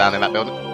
down in that building.